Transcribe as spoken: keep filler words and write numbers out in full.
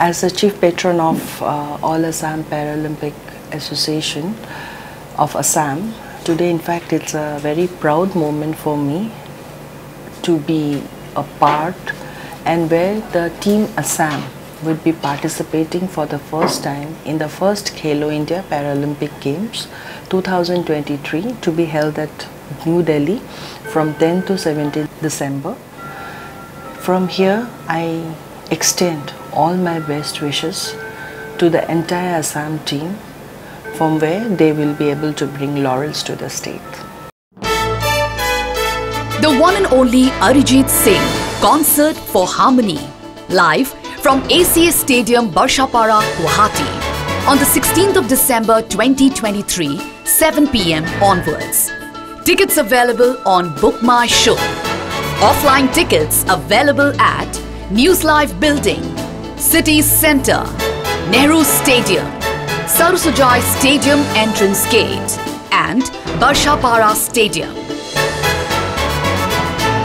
As the chief patron of uh, All Assam Paralympic Association of Assam, today in fact it's a very proud moment for me to be a part, and where the team Assam will be participating for the first time in the first Khelo India Paralympic Games two thousand twenty-three to be held at New Delhi from tenth to seventeenth December. From here, I extend all my best wishes to the entire Assam team, from where they will be able to bring laurels to the state. The one and only Arijit Singh, Concert for Harmony, live from A C S Stadium Barshapara, Guwahati, on the sixteenth of December twenty twenty-three, seven p m onwards. Tickets available on Book My Show. Offline tickets available at News Live Building, City Centre, Nehru Stadium, Sarasujai Stadium Entrance Gate and Barshapara Stadium.